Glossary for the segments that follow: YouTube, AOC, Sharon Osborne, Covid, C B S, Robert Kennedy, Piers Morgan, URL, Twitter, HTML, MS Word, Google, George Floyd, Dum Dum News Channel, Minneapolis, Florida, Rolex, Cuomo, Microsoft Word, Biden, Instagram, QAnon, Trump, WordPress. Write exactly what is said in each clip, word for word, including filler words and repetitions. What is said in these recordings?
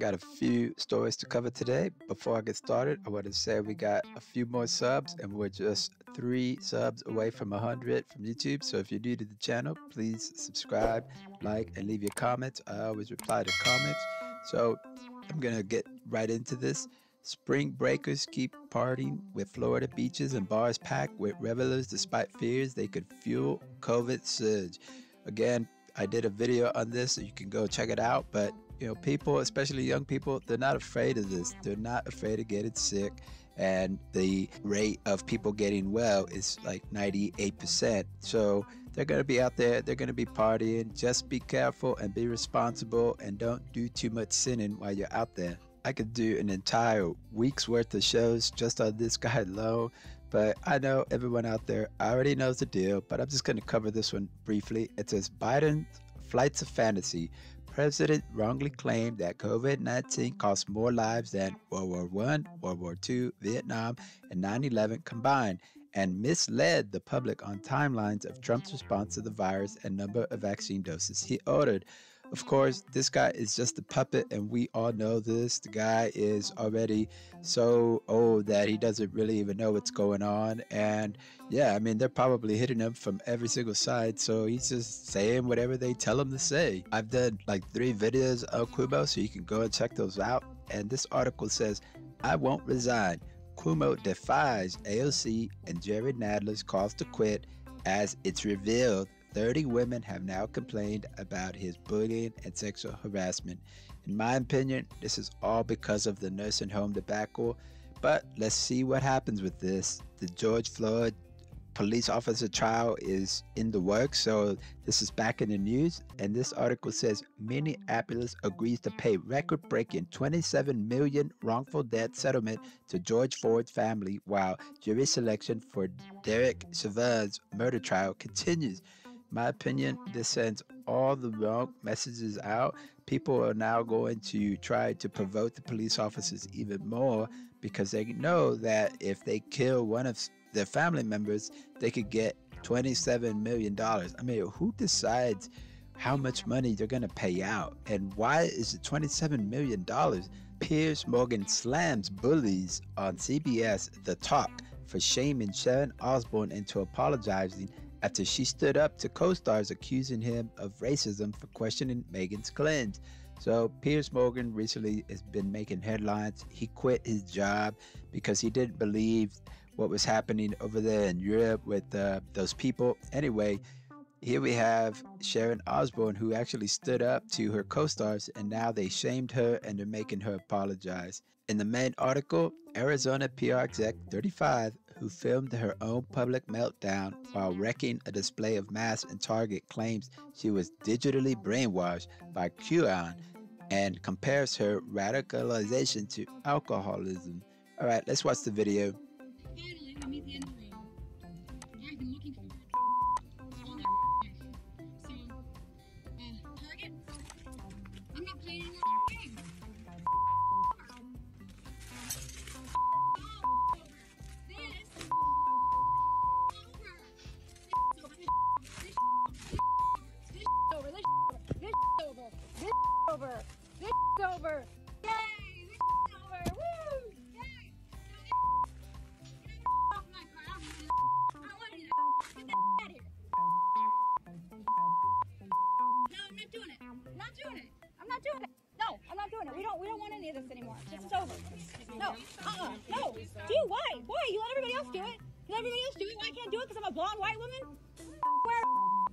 got a few stories to cover today. Before I get started, I want to say we got a few more subs and we're just three subs away from one hundred from YouTube. So if you're new to the channel, please subscribe, like, and leave your comments. I always reply to comments. So I'm going to get right into this. Spring breakers keep partying with Florida beaches and bars packed with revelers despite fears they could fuel COVID surge. Again, I did a video on this, so you can go check it out. But, you know, people, especially young people, they're not afraid of this. They're not afraid of getting sick. And the rate of people getting well is like ninety-eight percent. So they're going to be out there. They're going to be partying. Just be careful and be responsible and don't do too much sinning while you're out there. I could do an entire week's worth of shows just on this guy alone, but I know everyone out there already knows the deal, but I'm just going to cover this one briefly. It says Biden flights of fantasy. President wrongly claimed that COVID nineteen cost more lives than World War One, World War Two, Vietnam, and nine eleven combined, and misled the public on timelines of Trump's response to the virus and number of vaccine doses he ordered. Of course, this guy is just a puppet, and we all know this. The guy is already so old that he doesn't really even know what's going on. And yeah, I mean, they're probably hitting him from every single side, so he's just saying whatever they tell him to say. I've done like three videos of Cuomo, so you can go and check those out. And this article says, I won't resign. Cuomo defies A O C and Jerry Nadler's calls to quit as it's revealed thirty women have now complained about his bullying and sexual harassment. In my opinion, this is all because of the nursing home debacle, but let's see what happens with this. The George Floyd police officer trial is in the works, so this is back in the news, and this article says Minneapolis agrees to pay record-breaking twenty-seven million dollars wrongful death settlement to George Floyd's family while jury selection for Derek Chauvin's murder trial continues. My opinion, this sends all the wrong messages out. People are now going to try to provoke the police officers even more because they know that if they kill one of their family members, they could get twenty-seven million dollars. I mean, who decides how much money they're going to pay out? And why is it twenty-seven million dollars? Piers Morgan slams bullies on C B S The Talk for shaming Sharon Osborne into apologizing after she stood up to co-stars accusing him of racism for questioning Meghan's cleanse. So Piers Morgan recently has been making headlines. He quit his job because he didn't believe what was happening over there in Europe with uh, those people. Anyway, here we have Sharon Osborne, who actually stood up to her co-stars, and now they shamed her and they're making her apologize. In the main article, Arizona P R exec thirty-five, who filmed her own public meltdown while wrecking a display of masks in Target, claims she was digitally brainwashed by QAnon and compares her radicalization to alcoholism. All right, let's watch the video. Finally, we meet the end of the I've been looking for you. All that life. So, uh, Target, I'm not playing your game. Over. This is over. Yay! This is over. Woo! Yay! Get the off my car. I don't want you to get that out of here. No, I'm not doing it. I'm not doing it. I'm not doing it. No, I'm not doing it. We don't we don't want any of this anymore. It's over. No. Uh-uh. No. Dude, why? Why? You let everybody else do it. You let everybody else do it. Why I can't do it because I'm a blonde white woman? Where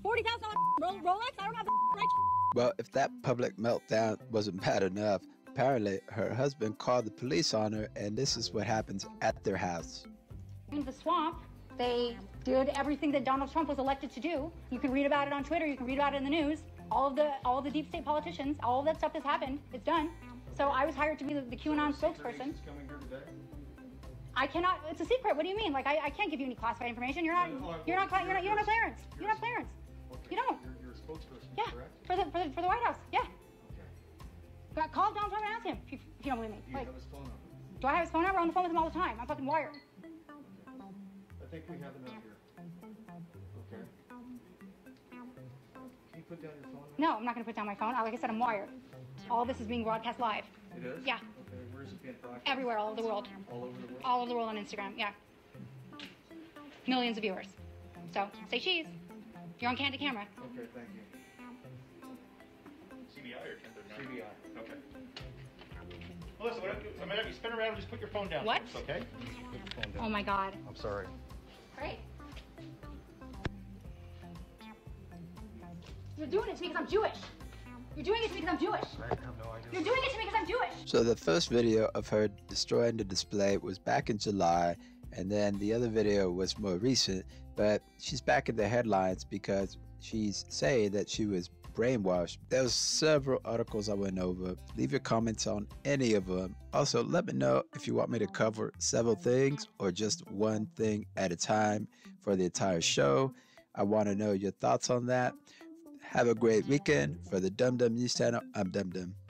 forty thousand dollars Rolex? I don't have the right. Well, if that public meltdown wasn't bad enough, apparently her husband called the police on her, and this is what happens at their house. In the swamp, they did everything that Donald Trump was elected to do. You can read about it on Twitter. You can read about it in the news. All of the all of the deep state politicians, all of that stuff has happened. It's done. So I was hired to be the, the QAnon spokesperson. I cannot. It's a secret. What do you mean? Like I, I can't give you any classified information. You're not. You're not. You're not. You don't have clearance. You don't have clearance. You don't. Spokesperson, yeah, correct? For the for the for the White House, yeah. Okay. Call Donald Trump and ask him if you, if you don't believe me. Do you like, have his phone number? Do I have his phone number? I'm on the phone with him all the time. I'm fucking wired. Okay. I think we have him out here. Okay. Can you put down your phone number? No, I'm not gonna put down my phone. Like I said, I'm wired. All this is being broadcast live. It is? Yeah. Okay, where is it being broadcast? Everywhere, all over the world. All over the world? All over the world on Instagram, yeah. Millions of viewers. So, say cheese. You're on candid camera. Okay, thank you. C B I or ten thirty-nine? C B I. Okay. Melissa, what I, I might have you spin around and just put your phone down. What? First, okay? Put your phone down. Oh my God. I'm sorry. Great. You're doing it to me because I'm Jewish. You're doing it to me because I'm Jewish. I have no idea. You're doing it to me because I'm Jewish. So the first video of her destroying the display was back in July, and then the other video was more recent, but she's back in the headlines because she's saying that she was brainwashed. There's several articles I went over. Leave your comments on any of them. Also, let me know if you want me to cover several things or just one thing at a time for the entire show. I want to know your thoughts on that. Have a great weekend. For the Dum Dum News Channel, I'm Dum Dum.